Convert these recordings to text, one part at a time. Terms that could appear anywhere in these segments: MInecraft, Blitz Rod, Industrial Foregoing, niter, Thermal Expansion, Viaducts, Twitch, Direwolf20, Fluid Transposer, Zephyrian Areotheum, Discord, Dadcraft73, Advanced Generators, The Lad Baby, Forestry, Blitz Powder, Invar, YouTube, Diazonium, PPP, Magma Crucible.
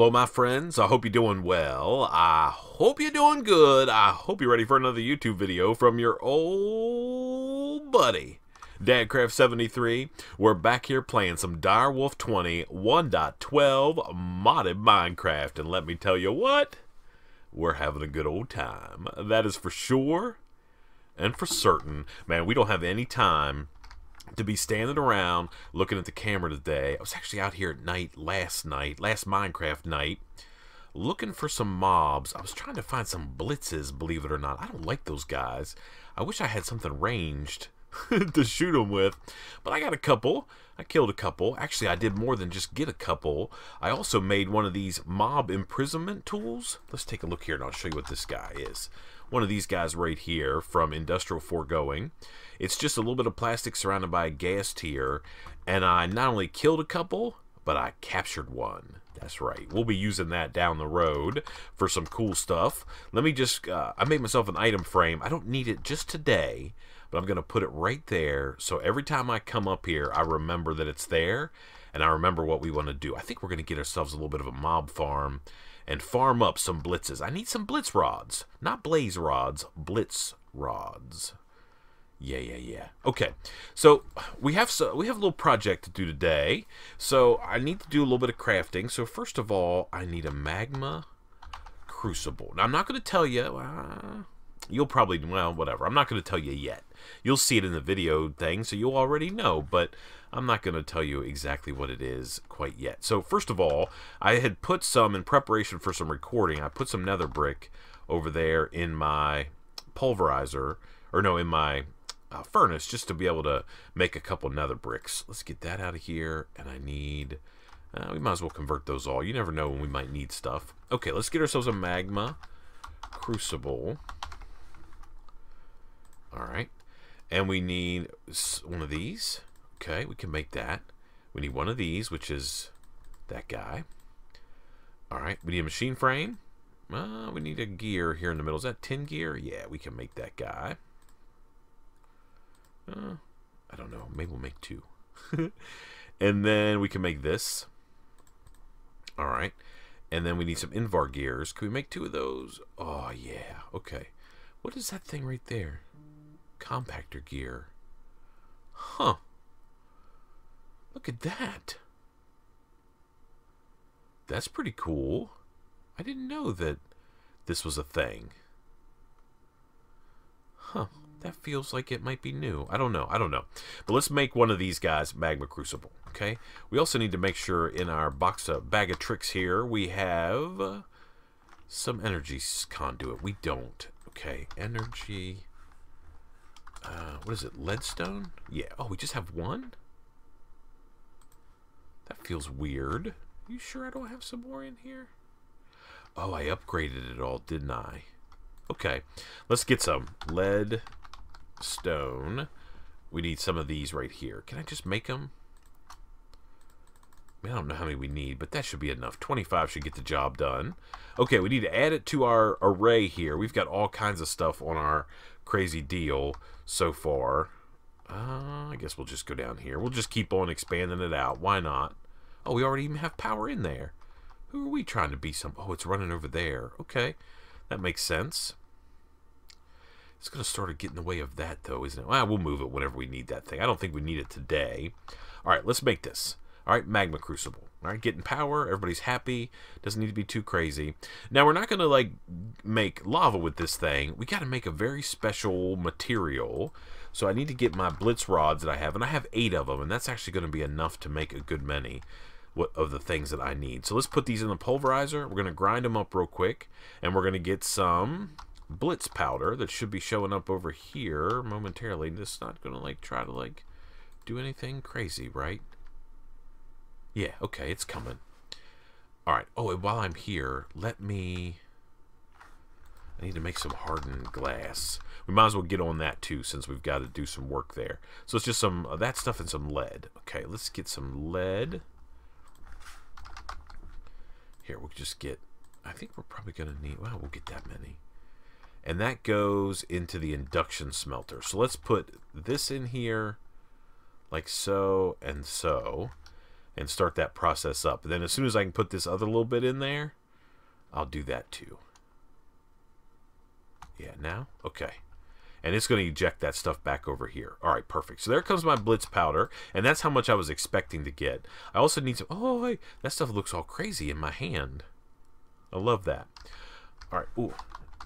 Hello, my friends. I hope you're doing well. I hope you're doing good. I hope you're ready for another YouTube video from your old buddy, Dadcraft73. We're back here playing some Direwolf20 1.12 modded Minecraft. And let me tell you what, we're having a good old time. That is for sure and for certain. Man, we don't have any time to be standing around looking at the camera today. I was actually out here at night last Minecraft night, looking for some mobs. I was trying to find some blitzes, believe it or not. I don't like those guys. I wish I had something ranged to shoot them with, but I got a couple. I killed a couple. Actually, I did more than just get a couple. I also made one of these mob imprisonment tools. Let's take a look here and I'll show you what this guy is. One of these guys right here from Industrial Foregoing. It's just a little bit of plastic surrounded by a gas tier, and I not only killed a couple, but I captured one. That's right. We'll be using that down the road for some cool stuff. Let me just, I made myself an item frame. I don't need it just today, but I'm going to put it right there, so every time I come up here, I remember that it's there, and I remember what we want to do. I think we're going to get ourselves a little bit of a mob farm and farm up some blitzes. I need some blitz rods. Not blaze rods, blitz rods. Yeah. Okay, so we have a little project to do today. So I need to do a little bit of crafting. So first of all, I need a Magma Crucible. Now I'm not going to tell you. You'll probably, well, whatever. I'm not going to tell you yet. You'll see it in the video thing, so you'll already know, but I'm not going to tell you exactly what it is quite yet. So first of all, I had put some, in preparation for some recording, I put some nether brick over there in my pulverizer, or no, in my furnace, just to be able to make a couple nether bricks. Let's get that out of here, and I need, we might as well convert those all. You never know when we might need stuff. Okay, let's get ourselves a Magma Crucible. Alright, and we need one of these. Okay, we can make that. We need one of these, which is that guy. Alright, we need a machine frame. We need a gear here in the middle. Is that tin gear? Yeah, we can make that guy. I don't know. Maybe we'll make two. And then we can make this. Alright, and then we need some Invar gears. Can we make two of those? Oh, yeah. Okay. What is that thing right there? Compactor gear. Huh. Look at that. That's pretty cool. I didn't know that this was a thing. Huh. That feels like it might be new. I don't know. But let's make one of these guys Magma Crucible. Okay? We also need to make sure in our bag of tricks here we have some energy conduit. We don't. Okay. Energy. What is it? Leadstone? Yeah. Oh, we just have one? That feels weird. You sure I don't have some more in here? Oh, I upgraded it all, didn't I? Okay. Let's get some leadstone. We need some of these right here. Can I just make them? I mean, I don't know how many we need, but that should be enough. 25 should get the job done. Okay, we need to add it to our array here. We've got all kinds of stuff on our crazy deal so far. I guess we'll just go down here. We'll just keep on expanding it out. Why not? Oh, we already even have power in there. Who are we trying to be some? Oh, it's running over there. Okay, that makes sense. It's going to start getting in the way of that, though, isn't it? Well, we'll move it whenever we need that thing. I don't think we need it today. All right, let's make this. All right, Magma Crucible. All right, getting power. Everybody's happy. Doesn't need to be too crazy. Now, we're not going to, like, make lava with this thing. We got to make a very special material. So I need to get my blitz rods that I have. And I have 8 of them. And that's actually going to be enough to make a good many of the things that I need. So let's put these in the pulverizer. We're going to grind them up real quick. And we're going to get some blitz powder that should be showing up over here momentarily. It's not going to, like, try to, like, do anything crazy, right? Yeah, okay, it's coming. Alright, oh, and while I'm here, I need to make some hardened glass. We might as well get on that, too, since we've got to do some work there. So it's just some of that stuff and some lead. Okay, let's get some lead. Here, we'll just get... I think we're probably going to need... Wow, we'll get that many. And that goes into the induction smelter. So let's put this in here, like so and so. and start that process up. And then as soon as I can put this other little bit in there, I'll do that too. Yeah, now? Okay. And it's going to eject that stuff back over here. All right, perfect. So there comes my Blitz Powder, and that's how much I was expecting to get. I also need some... Oh, hey, that stuff looks all crazy in my hand. I love that. All right. Ooh,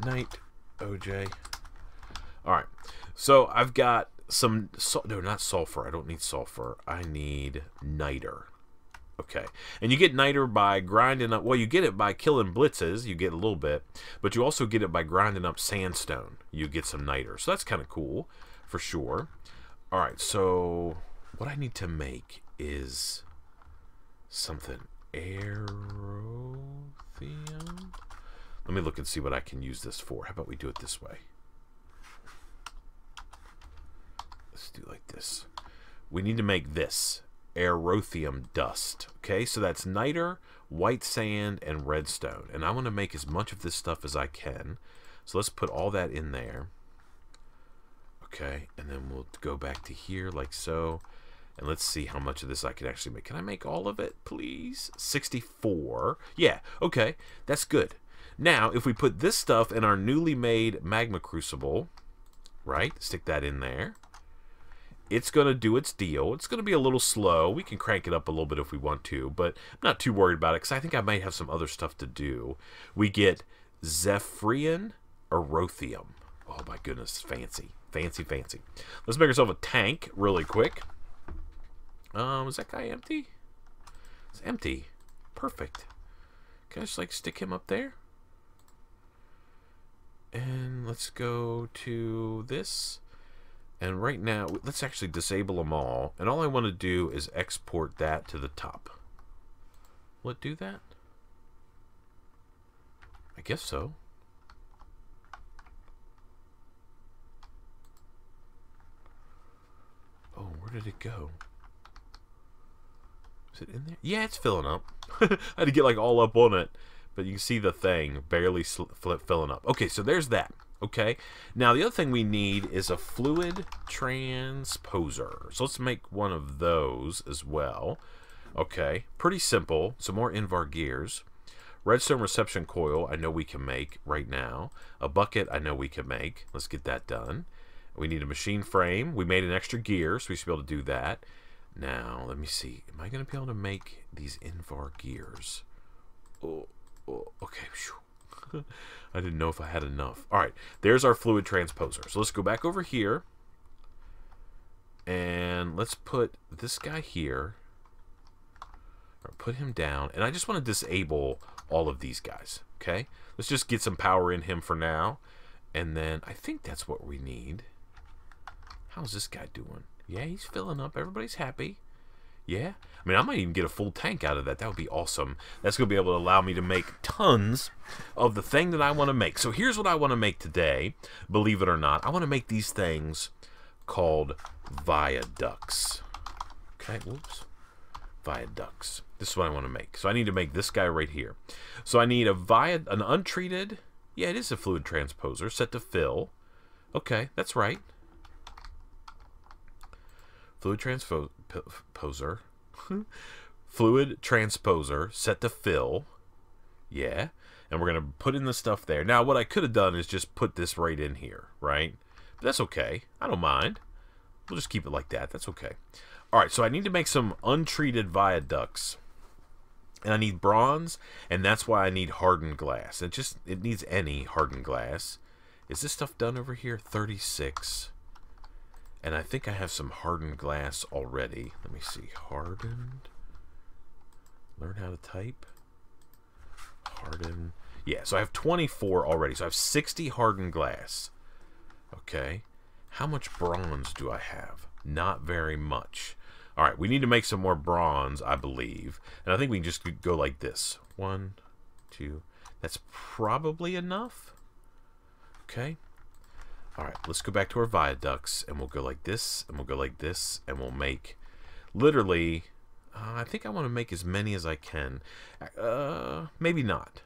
Night, OJ. All right. So I've got some... No, not sulfur. I don't need sulfur. I need niter. Okay, and you get niter by grinding up, well, you get it by killing blitzes, you get a little bit, but you also get it by grinding up sandstone, you get some niter. So that's kind of cool, for sure. Alright, so what I need to make is something. Areotheum? Let me look and see what I can use this for. How about we do it this way? Let's do like this. We need to make this. Areotheum dust. Okay, so that's niter, white sand, and redstone. And I want to make as much of this stuff as I can. So let's put all that in there. Okay, and then we'll go back to here like so. And let's see how much of this I can actually make. Can I make all of it, please? 64. Yeah, okay, that's good. Now, if we put this stuff in our newly made Magma Crucible, right, stick that in there. It's going to do its deal. It's going to be a little slow. We can crank it up a little bit if we want to, but I'm not too worried about it because I think I might have some other stuff to do. We get Zephyrian Areotheum. Oh my goodness, fancy. Fancy, fancy. Let's make ourselves a tank really quick. Is that guy empty? It's empty. Perfect. Can I just like stick him up there? And let's go to this. And right now, let's actually disable them all. And all I want to do is export that to the top. Will it do that? I guess so. Oh, where did it go? Is it in there? Yeah, it's filling up. I had to get like all up on it. But you can see the thing barely filling up. Okay, so there's that. Okay, now the other thing we need is a fluid transposer. So let's make one of those as well. Okay, pretty simple. Some more Invar gears. Redstone reception coil, I know we can make right now. A bucket, I know we can make. Let's get that done. We need a machine frame. We made an extra gear, so we should be able to do that. Now, let me see. Am I going to be able to make these Invar gears? Oh okay, I didn't know if I had enough. Alright, there's our fluid transposer. So let's go back over here. And let's put this guy here. Or put him down. And I just want to disable all of these guys. Okay? Let's just get some power in him for now. And then I think that's what we need. How's this guy doing? Yeah, he's filling up. Everybody's happy. Yeah, I mean, I might even get a full tank out of that. That would be awesome. That's going to be able to allow me to make tons of the thing that I want to make. So here's what I want to make today, believe it or not. I want to make these things called viaducts. Okay, whoops. Viaducts. This is what I want to make. So I need to make this guy right here. So I need a an untreated, yeah, it is a fluid transposer, set to fill. Okay, that's right. Fluid transposer. Fluid transposer set to fill. Yeah. And we're going to put in the stuff there. Now, what I could have done is just put this right in here, right? But that's okay. I don't mind. We'll just keep it like that. That's okay. All right, so I need to make some untreated viaducts. And I need bronze, and that's why I need hardened glass. It needs any hardened glass. Is this stuff done over here? 36. And I think I have some hardened glass already. Let me see. Hardened. Learn how to type. Harden. Yeah, so I have 24 already. So I have 60 hardened glass. Okay. How much bronze do I have? Not very much. All right, we need to make some more bronze, I believe. And I think we can just go like this. 1, 2. That's probably enough. Okay. Alright, let's go back to our viaducts, and we'll go like this, and we'll go like this, and we'll make, literally, I think I want to make as many as I can. Maybe not.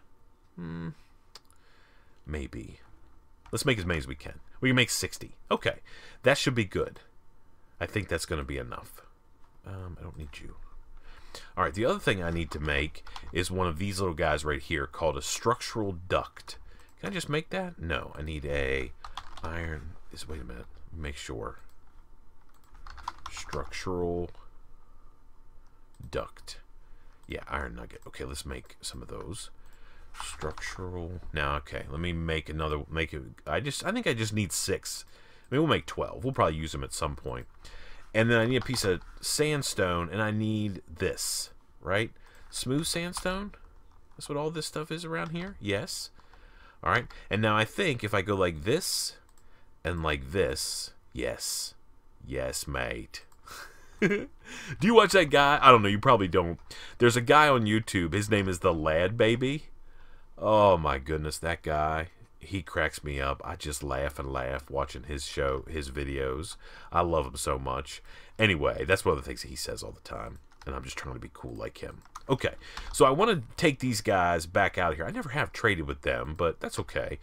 Maybe. Let's make as many as we can. We can make 60. Okay, that should be good. I think that's going to be enough. I don't need you. Alright, the other thing I need to make is one of these little guys right here called a structural duct. Can I just make that? No, I need a iron... Wait a minute. Make sure. Structural duct. Yeah, iron nugget. Okay, let's make some of those. Structural... Now, okay, let me make another... Make it. I think I just need 6. I mean, we'll make 12. We'll probably use them at some point. And then I need a piece of sandstone, and I need this, right? Smooth sandstone? That's what all this stuff is around here? Yes. All right. And now I think if I go like this and like this, yes. Yes, mate. Do you watch that guy? I don't know. You probably don't. There's a guy on YouTube. His name is The Lad Baby. Oh, my goodness. That guy. He cracks me up. I just laugh and laugh watching his show, his videos. I love him so much. Anyway, that's one of the things that he says all the time. And I'm just trying to be cool like him. Okay, so I want to take these guys back out of here. I never have traded with them, but that's okay.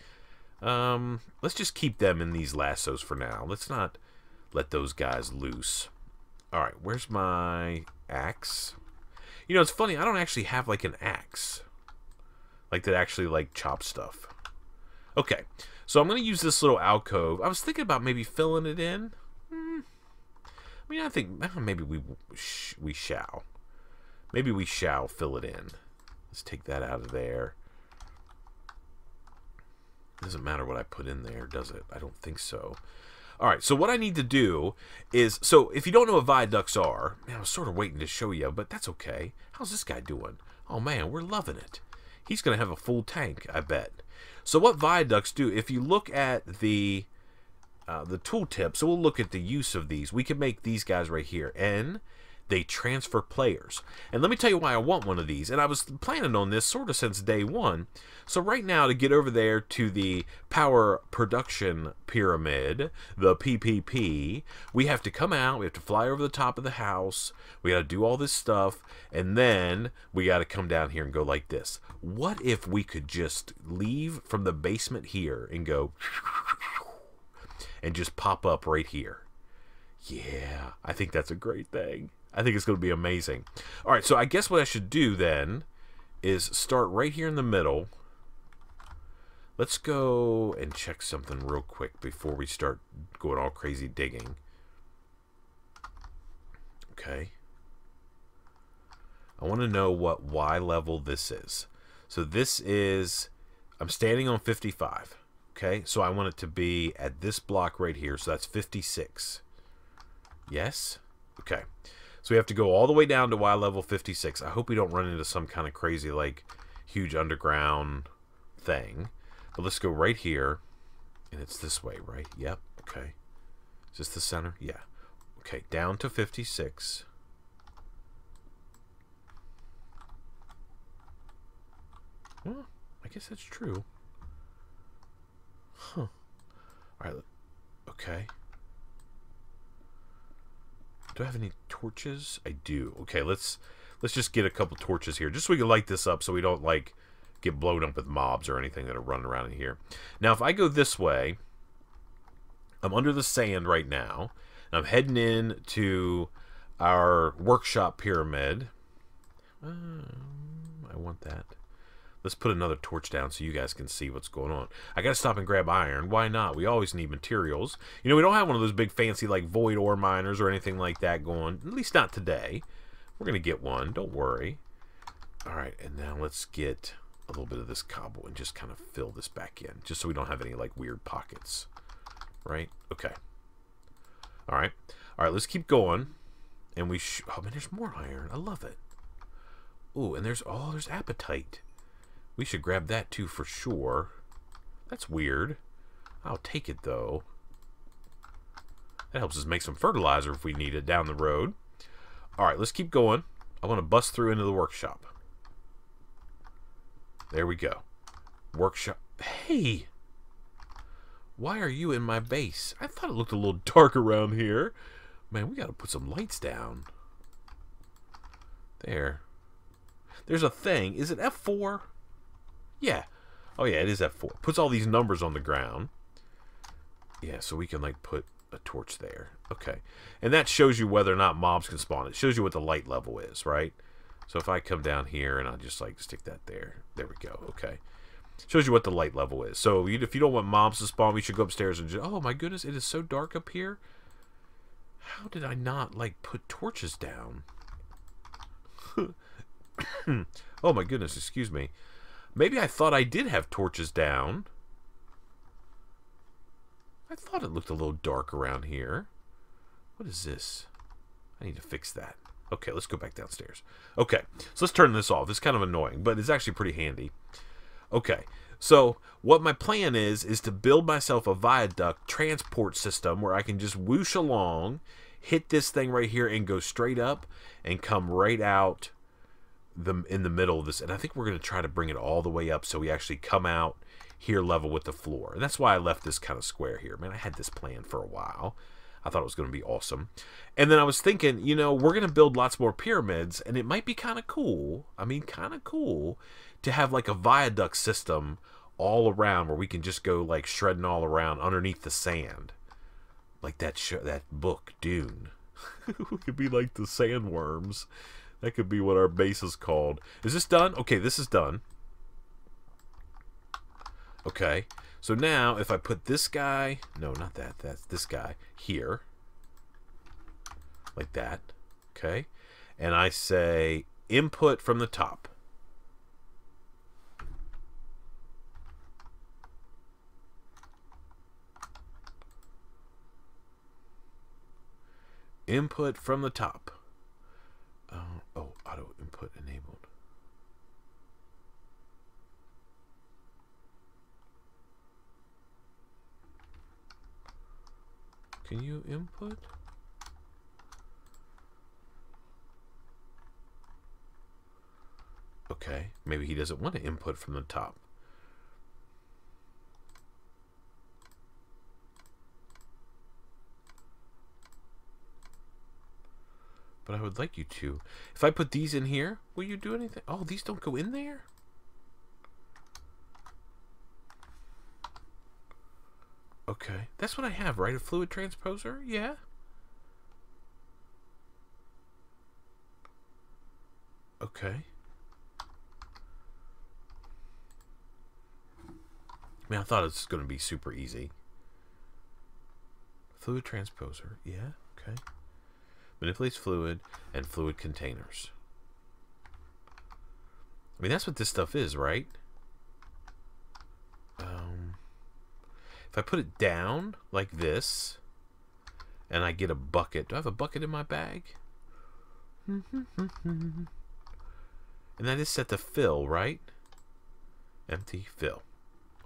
Let's just keep them in these lassos for now. Let's not let those guys loose. All right, where's my axe? You know, it's funny. I don't actually have, like, an axe. Like, that actually, like, chops stuff. Okay, so I'm going to use this little alcove. I was thinking about maybe filling it in. I mean, I think maybe we shall. Maybe we shall fill it in. Let's take that out of there. Doesn't matter what I put in there, does it? I don't think so. Alright, so what I need to do is... So, if you don't know what viaducts are... Man, I was sort of waiting to show you, but that's okay. How's this guy doing? Oh, man, we're loving it. He's going to have a full tank, I bet. So, what viaducts do... If you look at the tooltip, so we'll look at the use of these. We can make these guys right here. And... they transfer players. And let me tell you why I want one of these. And I was planning on this sort of since day one. So right now, to get over there to the power production pyramid, the PPP, we have to come out, we have to fly over the top of the house, we got to do all this stuff, and then we got to come down here and go like this. What if we could just leave from the basement here and go and just pop up right here? Yeah, I think that's a great thing. I think it's going to be amazing. All right, so I guess what I should do then is start right here in the middle. Let's go and check something real quick before we start going all crazy digging. Okay. I want to know what Y level this is. So this is, I'm standing on 55. Okay, so I want it to be at this block right here. So that's 56. Yes? Okay. So we have to go all the way down to Y level 56. I hope we don't run into some kind of crazy, like, huge underground thing. But let's go right here. And it's this way, right? Yep. Okay. Is this the center? Yeah. Okay. Down to 56. Well, I guess that's true. Huh. Alright. Okay. Do I have any torches? I do. Okay, let's just get a couple torches here. Just so we can light this up so we don't, like, get blown up with mobs or anything that are running around in here. Now, if I go this way, I'm under the sand right now. And I'm heading in to our workshop pyramid. I want that. Let's put another torch down so you guys can see what's going on. I gotta stop and grab iron. Why not? We always need materials. You know, we don't have one of those big fancy, like, void ore miners or anything like that going. At least not today. We're gonna get one. Don't worry. Alright, and now let's get a little bit of this cobble and just kind of fill this back in. Just so we don't have any, like, weird pockets. Right? Okay. Alright. Alright, let's keep going. And we should... Oh, man, there's more iron. I love it. Ooh, and there's... Oh, there's appetite. We should grab that, too, for sure. That's weird. I'll take it, though. That helps us make some fertilizer if we need it down the road. All right, let's keep going. I want to bust through into the workshop. There we go. Workshop. Hey! Why are you in my base? I thought it looked a little dark around here. Man, we got to put some lights down. There. There's a thing. Is it F4? Yeah. Oh, yeah, it is F4. Puts all these numbers on the ground. Yeah, so we can, like, put a torch there. Okay. And that shows you whether or not mobs can spawn. It shows you what the light level is, right? So if I come down here and I'll just like stick that there. There we go. Okay. Shows you what the light level is. So if you don't want mobs to spawn, we should go upstairs and just... Oh my goodness, it is so dark up here. How did I not like put torches down? Oh my goodness, excuse me. Maybe I thought I did have torches down. I thought it looked a little dark around here. What is this? I need to fix that. Okay, let's go back downstairs. Okay, so let's turn this off. It's kind of annoying, but it's actually pretty handy. Okay, so what my plan is to build myself a viaduct transport system where I can just whoosh along, hit this thing right here, and go straight up and come right out in the middle of this. And I think we're going to try to bring it all the way up so we actually come out here level with the floor. And that's why I left this kind of square here. Man, I had this planned for a while. I thought it was going to be awesome. And then I was thinking, you know, we're going to build lots more pyramids, and it might be kind of cool, I mean, kind of cool, to have like a viaduct system all around where we can just go like shredding all around underneath the sand. Like that book, Dune. We could be like the sandworms. That could be what our base is called. Is this done? Okay, this is done. Okay. So now, if I put this guy, no, not that, that's this guy here, like that, okay? And I say, input from the top. Input from the top. Oh, auto input enabled. Can you input? Okay, maybe he doesn't want to input from the top. But I would like you to. If I put these in here, will you do anything? Oh, these don't go in there? Okay, that's what I have, right? A fluid transposer? Yeah. Okay. Man, I thought it was going to be super easy. Fluid transposer. Yeah, okay. Manipulates fluid and fluid containers. I mean, that's what this stuff is, right? If I put it down like this and I get a bucket, do I have a bucket in my bag? And that is set to fill, right? Empty, fill.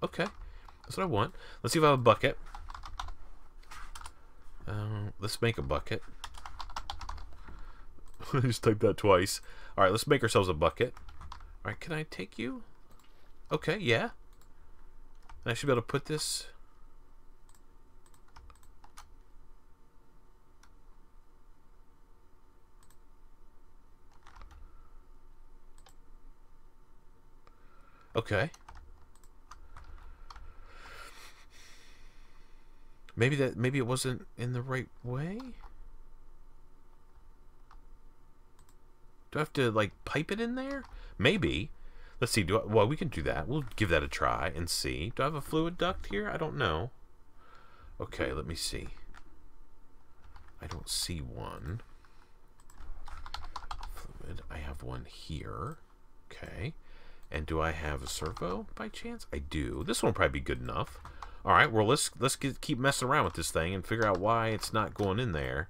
Okay, that's what I want. Let's see if I have a bucket. Let's make a bucket. Just type that twice. Alright, let's make ourselves a bucket. Alright, can I take you? Okay, yeah. And I should be able to put this... Okay. Maybe it wasn't in the right way. Do I have to like pipe it in there? Maybe. Let's see. Well, we can do that. We'll give that a try and see. Do I have a fluid duct here? I don't know. Okay, let me see. I don't see one. Fluid. I have one here. Okay. And do I have a servo by chance? I do. This one will probably be good enough. All right, well, let's keep messing around with this thing and figure out why it's not going in there.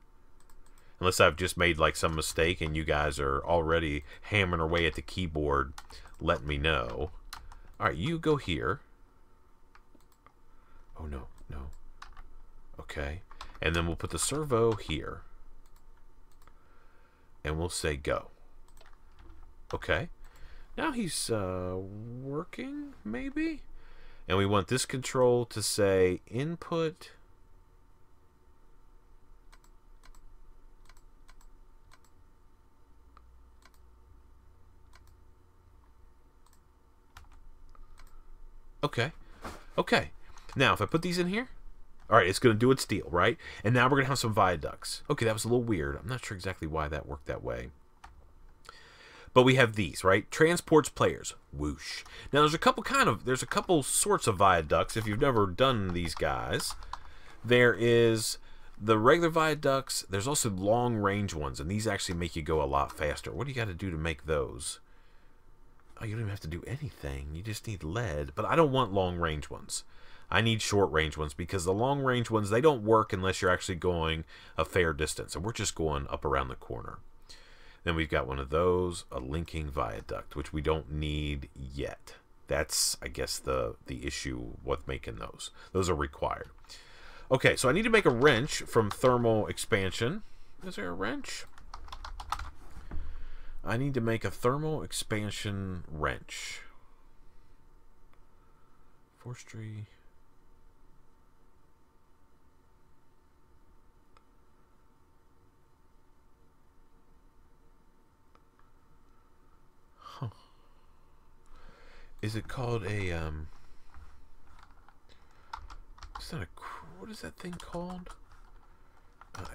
Unless I've just made like some mistake and you guys are already hammering away at the keyboard, let me know. All right, you go here. Oh, no, no. Okay. And then we'll put the servo here. And we'll say go. Okay. Now he's working, maybe? And we want this control to say input. Okay. Okay. Now, if I put these in here, all right, it's going to do its deal, right? And now we're going to have some viaducts. Okay, that was a little weird. I'm not sure exactly why that worked that way. But we have these, right? Transports players. Whoosh. Now there's a couple sorts of viaducts if you've never done these guys. There is the regular viaducts. There's also long range ones, and these actually make you go a lot faster. What do you got to do to make those? Oh, you don't even have to do anything. You just need lead. But I don't want long range ones. I need short range ones, because the long range ones, they don't work unless you're actually going a fair distance. And we're just going up around the corner. Then we've got one of those, a linking viaduct, which we don't need yet. That's, I guess, the issue with making those. Those are required. Okay, so I need to make a wrench from Thermal Expansion. Is there a wrench? I need to make a Thermal Expansion wrench. Forestry. Is it called a, it's not a, what is that thing called?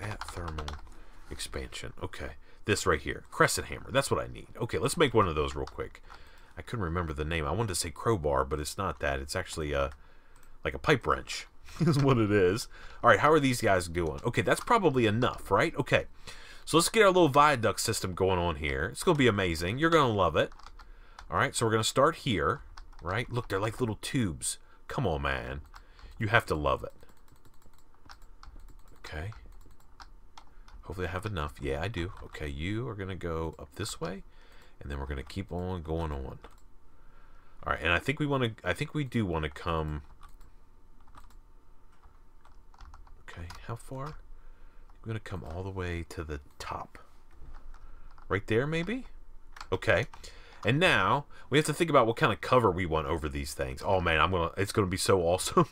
At Thermal Expansion. Okay, this right here, crescent hammer, that's what I need. Okay, let's make one of those real quick. I couldn't remember the name. I wanted to say crowbar, but it's not that. It's actually a, like a pipe wrench is what it is. All right, how are these guys doing? Okay, that's probably enough, right? Okay, so let's get our little viaduct system going on here. It's going to be amazing. You're going to love it. Alright, so we're going to start here, right? Look, they're like little tubes. Come on, man. You have to love it. Okay. Hopefully I have enough. Yeah, I do. Okay, you are going to go up this way, and then we're going to keep on going on. Alright, and I think we want to, I think we do want to come... Okay, how far? We're going to come all the way to the top. Right there, maybe? Okay. And now we have to think about what kind of cover we want over these things. Oh man, it's gonna be so awesome.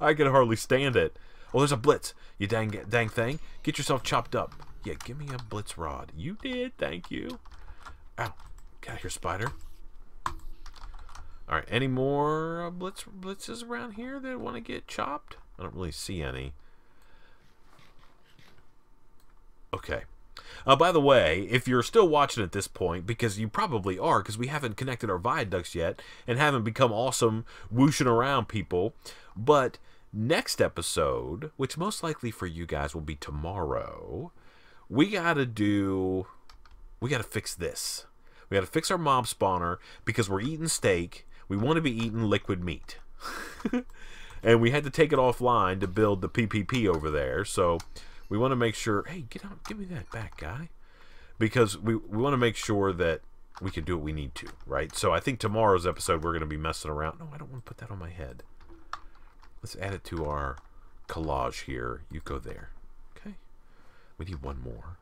I can hardly stand it. Oh, there's a blitz. You dang thing. Get yourself chopped up. Yeah, give me a blitz rod. You did. Thank you. Ow! Get out of here, spider. All right. Any more blitzes around here that want to get chopped? I don't really see any. Okay. By the way, if you're still watching at this point, because you probably are, because we haven't connected our viaducts yet and haven't become awesome whooshing around people, but next episode, which most likely for you guys will be tomorrow, we gotta fix this. We gotta fix our mob spawner, because we're eating steak. We want to be eating liquid meat. And we had to take it offline to build the PPP over there, so... We want to make sure... Hey, get out. Give me that back, guy. Because we want to make sure that we can do what we need to, right? So I think tomorrow's episode we're going to be messing around. No, I don't want to put that on my head. Let's add it to our collage here. You go there. Okay. We need one more.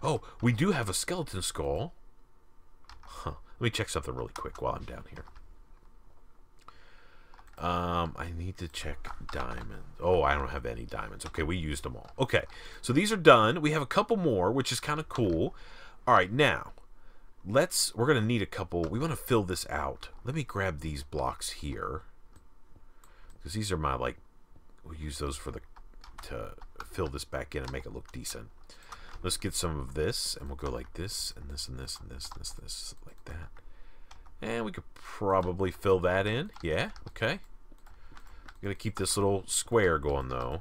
Oh, we do have a skeleton skull. Huh. Let me check something really quick while I'm down here. I need to check diamonds. Oh, I don't have any diamonds. Okay, we used them all. Okay, so these are done. We have a couple more, which is kind of cool. All right, now, we're going to need a couple. We want to fill this out. Let me grab these blocks here, because these are my, like, we'll use those for to fill this back in and make it look decent. Let's get some of this, and we'll go like this, and this, and this, and this, and this, and this, like that. And we could probably fill that in. Yeah, okay. I'm going to keep this little square going, though.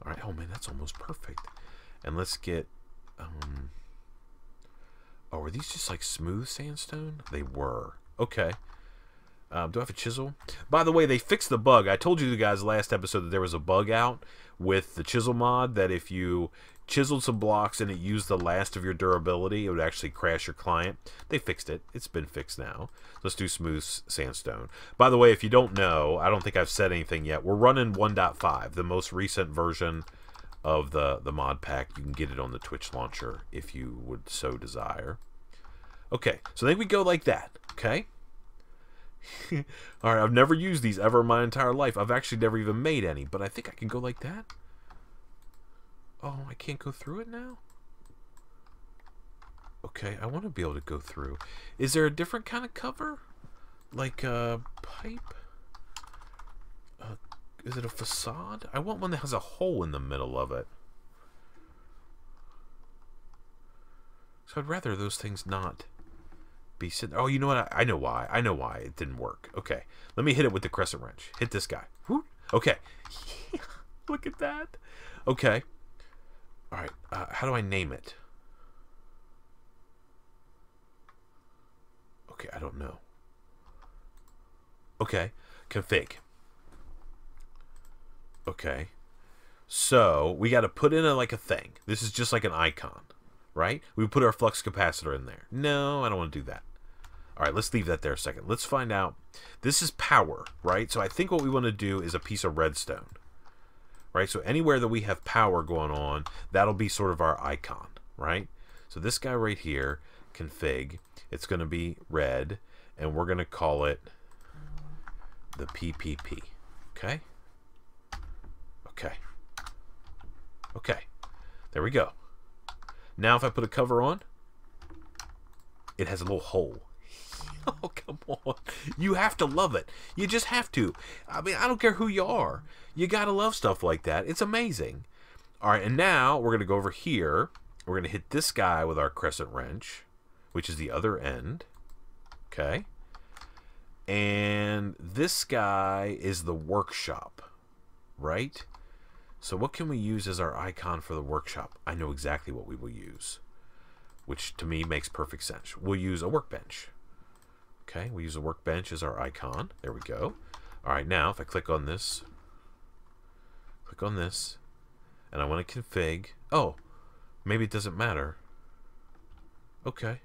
All right. Oh, man, that's almost perfect. And let's get... oh, are these just like smooth sandstone? They were. Okay. Do I have a chisel? By the way, they fixed the bug. I told you guys last episode that there was a bug out with the chisel mod that if you chiseled some blocks and it used the last of your durability, it would actually crash your client. They fixed it. It's been fixed now. Let's do smooth sandstone. By the way, if you don't know, I don't think I've said anything yet. We're running 1.5, the most recent version of the mod pack. You can get it on the Twitch launcher if you would so desire. Okay, so then we go like that, okay? Alright, I've never used these ever in my entire life. I've actually never even made any, but I think I can go like that. Oh, I can't go through it now? Okay, I want to be able to go through. Is there a different kind of cover? Like a pipe? Is it a facade? I want one that has a hole in the middle of it. So I'd rather those things not be sitting. Oh, you know what? I know why. I know why it didn't work. Okay. Let me hit it with the crescent wrench. Hit this guy. Whoop. Okay. Look at that. Okay. All right. How do I name it? Okay. I don't know. Okay. Config. Okay. So we got to put in like a thing. This is just like an icon, right? We put our flux capacitor in there. No, I don't want to do that. All right, let's leave that there a second. Let's find out. This is power, right? So I think what we want to do is a piece of redstone, right? So anywhere that we have power going on, that'll be sort of our icon, right? So this guy right here, config, it's going to be red, and we're going to call it the PPP, okay? Okay. Okay. There we go. Now if I put a cover on, it has a little hole. Oh, come on. You have to love it. You just have to. I mean, I don't care who you are. You gotta love stuff like that. It's amazing. All right, and now we're gonna go over here. We're gonna hit this guy with our crescent wrench, which is the other end. Okay. And this guy is the workshop, right? So what can we use as our icon for the workshop? I know exactly what we will use, which to me makes perfect sense. We'll use a workbench. Okay, we'll use a workbench as our icon. There we go. All right, now if I click on this, and I want to config. Oh, maybe it doesn't matter. Okay.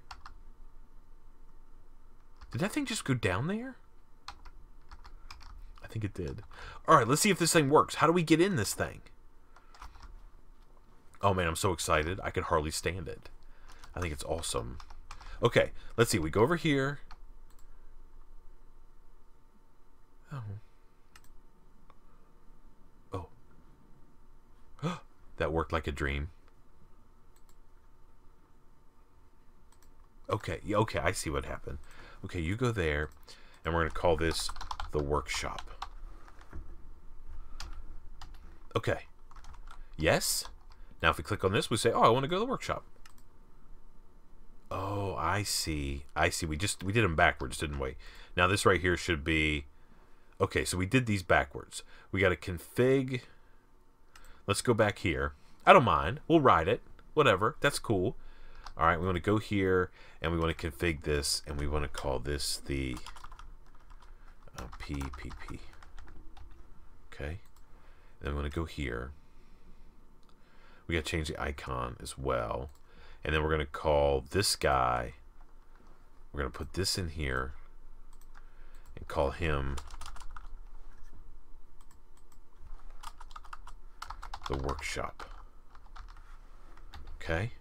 Did that thing just go down there? I think it did. All right, let's see if this thing works. How do we get in this thing? Oh man, I'm so excited. I can hardly stand it. I think it's awesome. Okay, let's see. We go over here. Oh. Oh. That worked like a dream. Okay, okay, I see what happened. Okay, you go there, and we're going to call this the workshop. Okay. Yes? Now if we click on this, we say, oh, I want to go to the workshop. Oh, I see. I see. We did them backwards, didn't we? Now this right here should be... Okay, so we did these backwards. We got to config. Let's go back here. I don't mind. We'll ride it. Whatever. That's cool. All right, we want to go here, and we want to config this, and we want to call this the PPP. Okay. Then we want to go here. We got to change the icon as well. And then we're going to call this guy. We're going to put this in here and call him the workshop. Okay.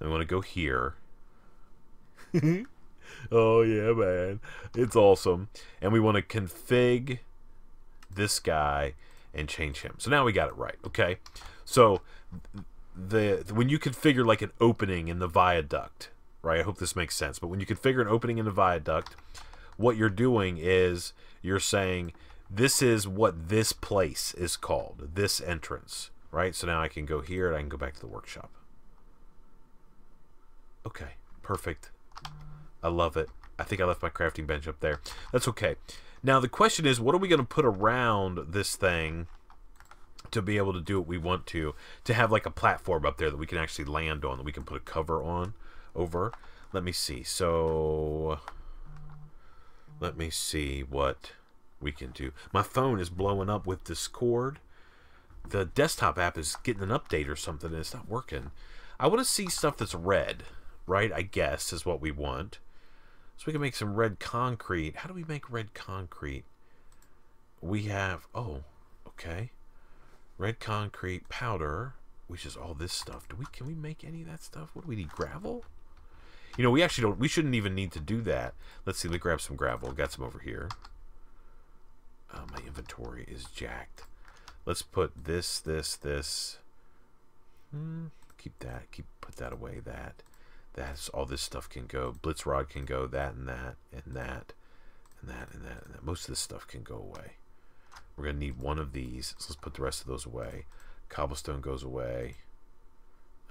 And we want to go here. Oh yeah, man. It's awesome. And we want to config this guy and change him. So now we got it right, okay? So when you configure like an opening in the viaduct, right? I hope this makes sense. But when you configure an opening in the viaduct, what you're doing is you're saying this is what this place is called, this entrance, right? So now I can go here and I can go back to the workshop. Okay, perfect. I love it. I think I left my crafting bench up there. That's okay. Now the question is, what are we going to put around this thing to be able to do what we want to have like a platform up there that we can actually land on, that we can put a cover on over? Let me see. So let me see what we can do. My phone is blowing up with Discord. The desktop app is getting an update or something, and it's not working. I want to see stuff that's red, right? I guess is what we want. So we can make some red concrete. How do we make red concrete? We have, oh, okay. Red concrete powder, which is all this stuff. Can we make any of that stuff? What do we need, gravel? You know, we actually don't, we shouldn't even need to do that. Let's see, let me grab some gravel. Got some over here. My inventory is jacked. Let's put this. Keep that, put that away, that's all this stuff can go. Blitz Rod can go, that and that. Most of this stuff can go away. We're going to need one of these, so let's put the rest of those away. Cobblestone goes away.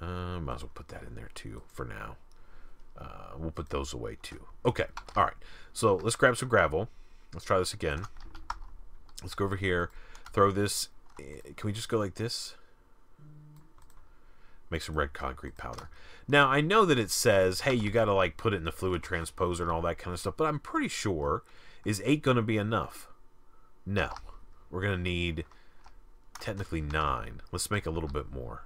Might as well put that in there too for now. We'll put those away too. Okay, all right. So let's grab some gravel. Let's try this again. Let's go over here. Throw this. Can we just go like this? Make some red concrete powder. Now, I know that it says, hey, you got to like put it in the fluid transposer and all that kind of stuff, but I'm pretty sure, is 8 going to be enough? No. We're going to need technically 9. Let's make a little bit more.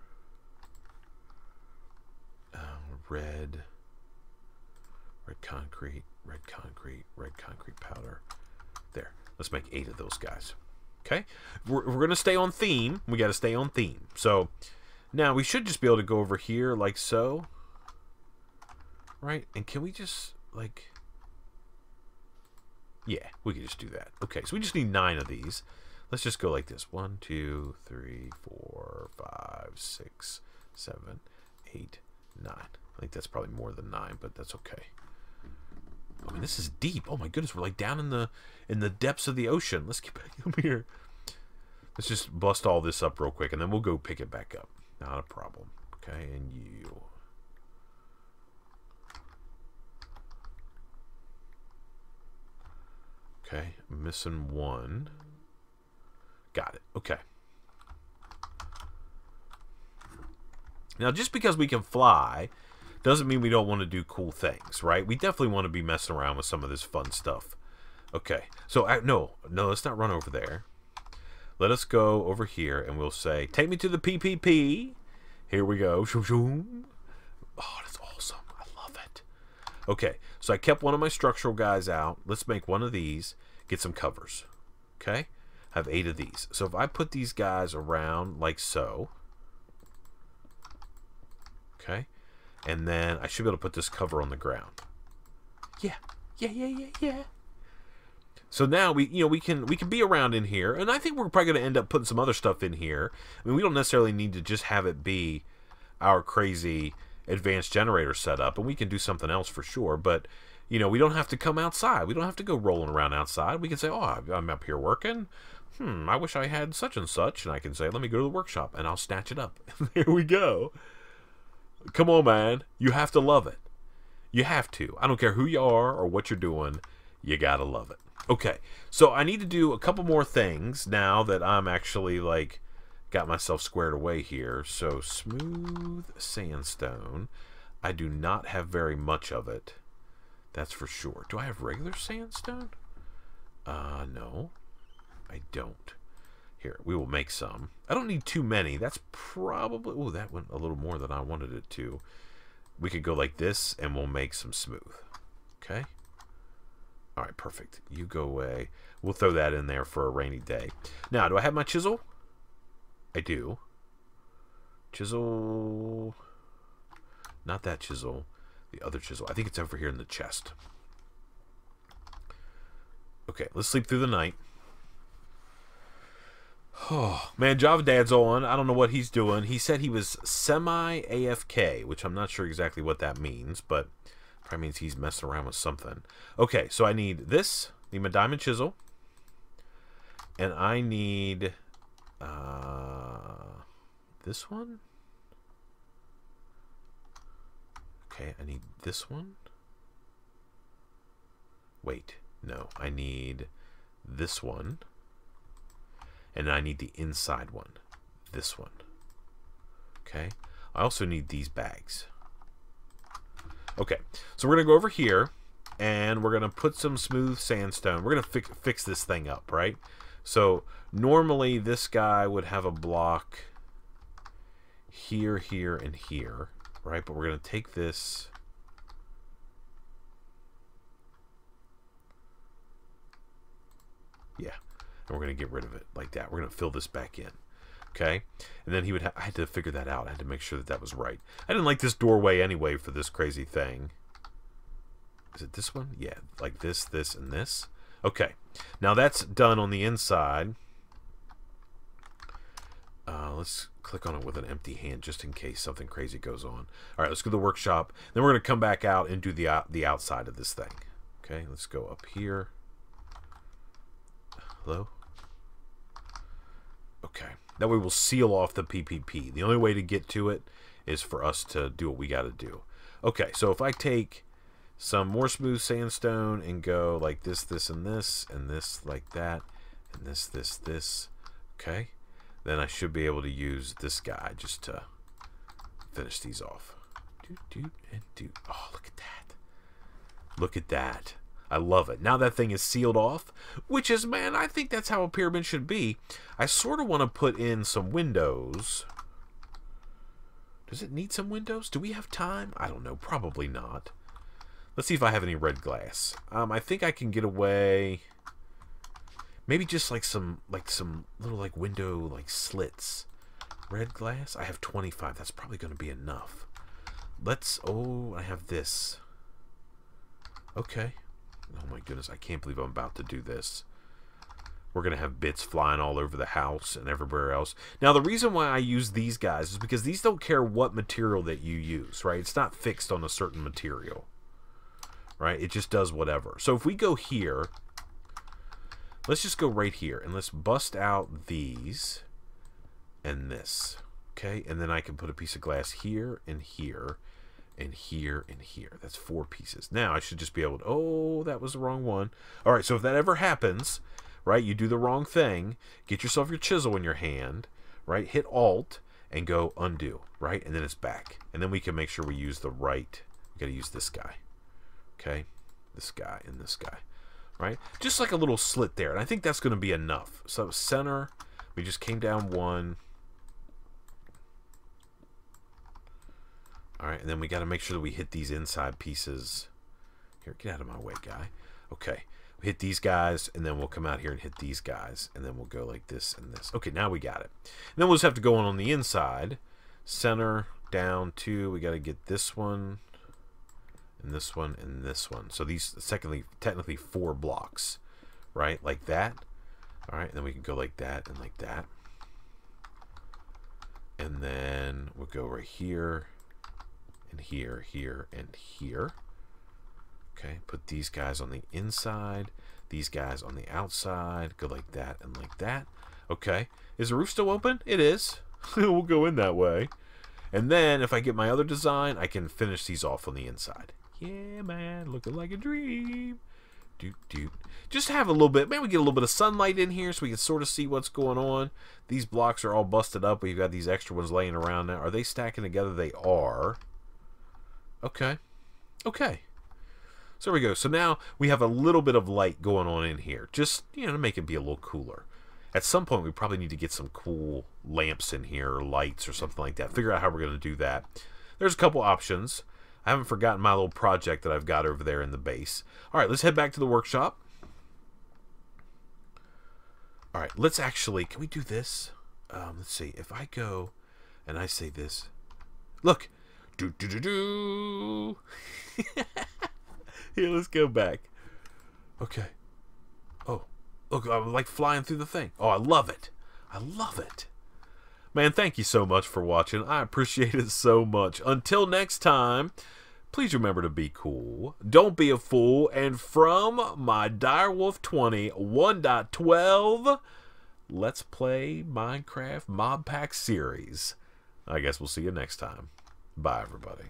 Red concrete, red concrete, red concrete powder. There. Let's make 8 of those guys. Okay? We're going to stay on theme. We got to stay on theme. So now we should just be able to go over here like so. Right? And can we just like... Yeah, we can just do that. Okay, so we just need 9 of these. Let's just go like this. 1, 2, 3, 4, 5, 6, 7, 8, 9. I think that's probably more than 9, but that's okay. I mean, this is deep. Oh my goodness, we're like down in the depths of the ocean. Let's get back over here. Let's just bust all this up real quick, and then we'll go pick it back up. Not a problem. Okay, and you. Okay, missing 1. Got it. Okay. Now, just because we can fly doesn't mean we don't want to do cool things, right? We definitely want to be messing around with some of this fun stuff. Okay, so no, let's not run over there. Let us go over here, and we'll say, take me to the PPP. Here we go. Oh, that's awesome. I love it. Okay, so I kept one of my structural guys out. Let's make one of these. Get some covers. Okay? I have 8 of these. So if I put these guys around like so... Okay, and then I should be able to put this cover on the ground. Yeah. So now we can be around in here, and I think we're probably going to end up putting some other stuff in here. I mean, we don't necessarily need to just have it be our crazy advanced generator setup, and we can do something else for sure. But you know, we don't have to come outside. We don't have to go rolling around outside. We can say, oh, I'm up here working. I wish I had such and such, and I can say, let me go to the workshop, and I'll snatch it up. There we go. Come on, man. You have to love it. You have to. I don't care who you are or what you're doing. You gotta love it. Okay, so I need to do a couple more things now that I'm actually, like, got myself squared away here. So, smooth sandstone. I do not have very much of it. That's for sure. Do I have regular sandstone? No. I don't. Here, we will make some. I don't need too many. That's probably... Oh, that went a little more than I wanted it to. We could go like this, and we'll make some smooth. Okay? All right, perfect. You go away. We'll throw that in there for a rainy day. Now, do I have my chisel? I do. Chisel... Not that chisel. The other chisel. I think it's over here in the chest. Okay, let's sleep through the night. Oh, man, Java Dad's on. I don't know what he's doing. He said he was semi-AFK, which I'm not sure exactly what that means, but probably means he's messing around with something. Okay, so I need this. I need my diamond chisel. And I need this one. Okay, I need this one. Wait, no, I need this one. And I need the inside one. This one. Okay. I also need these bags. Okay. So we're going to go over here. And we're going to put some smooth sandstone. We're going to fix this thing up, right? So normally this guy would have a block here, here, and here. Right? But we're going to take this... Yeah. And we're going to get rid of it like that. We're going to fill this back in. Okay? And then he would I had to figure that out. I had to make sure that that was right. I didn't like this doorway anyway for this crazy thing. Is it this one? Yeah. Like this, this, and this. Okay. Now that's done on the inside. Let's click on it with an empty hand just in case something crazy goes on. Alright, let's go to the workshop. Then we're going to come back out and do the outside of this thing. Okay? Let's go up here. Hello? Okay, that way we'll seal off the PPP. The only way to get to it is for us to do what we got to do. Okay, so if I take some more smooth sandstone and go like this, this, and this, and this like that, and this, this, this, okay, then I should be able to use this guy just to finish these off. Doot, doot, and doot. Oh, look at that. Look at that. I love it. Now that thing is sealed off, which is, man, I think that's how a pyramid should be. I sort of want to put in some windows. Does it need some windows? Do we have time? I don't know. Probably not. Let's see if I have any red glass. I think I can get away. Maybe just like some little like window like slits. Red glass. I have 25. That's probably going to be enough. Let's. Oh, I have this. Okay. Oh my goodness, I can't believe I'm about to do this. We're going to have bits flying all over the house and everywhere else. Now, the reason why I use these guys is because these don't care what material that you use, right? It's not fixed on a certain material, right? It just does whatever. So if we go here, let's just go right here, and let's bust out these and this, okay? And then I can put a piece of glass here and here and here and here. That's 4 pieces. Now, I should just be able to... Oh, that was the wrong one. All right, so if that ever happens... Right, you do the wrong thing, get yourself your chisel in your hand, right, hit Alt, and go undo, right, and then it's back. And then we can make sure we use the right, we gotta use this guy, okay, this guy, and this guy, right, just like a little slit there, and I think that's gonna be enough. So center, we just came down 1, alright, and then we gotta make sure that we hit these inside pieces. Here, get out of my way, guy. Okay. Hit these guys, and then we'll come out here and hit these guys, and then we'll go like this and this. Okay, now we got it. And then we'll just have to go on the inside. Center, down 2. We got to get this one, and this one, and this one. So these, secondly, technically 4 blocks, right? Like that. All right, and then we can go like that and like that. And then we'll go right here, and here, here, and here. Okay, put these guys on the inside, these guys on the outside, go like that and like that. Okay, is the roof still open? It is. We'll go in that way. And then if I get my other design, I can finish these off on the inside. Yeah, man, looking like a dream. Doot, doot. Just have a little bit, man, we get a little bit of sunlight in here so we can sort of see what's going on. These blocks are all busted up. We've got these extra ones laying around now. Are they stacking together? They are. Okay. Okay. So there we go. So now we have a little bit of light going on in here. Just, you know, to make it be a little cooler. At some point, we probably need to get some cool lamps in here or lights or something like that. Figure out how we're going to do that. There's a couple options. I haven't forgotten my little project that I've got over there in the base. All right, let's head back to the workshop. All right, let's actually... Can we do this? Let's see. If I go and I say this... Look! Do-do-do-do! Here, let's go back. Okay. Oh, look, I'm like flying through the thing. Oh, I love it. I love it. Man, thank you so much for watching. I appreciate it so much. Until next time, please remember to be cool. Don't be a fool. And from my Direwolf20 1.12, Let's Play Minecraft Mob Pack Series. I guess we'll see you next time. Bye, everybody.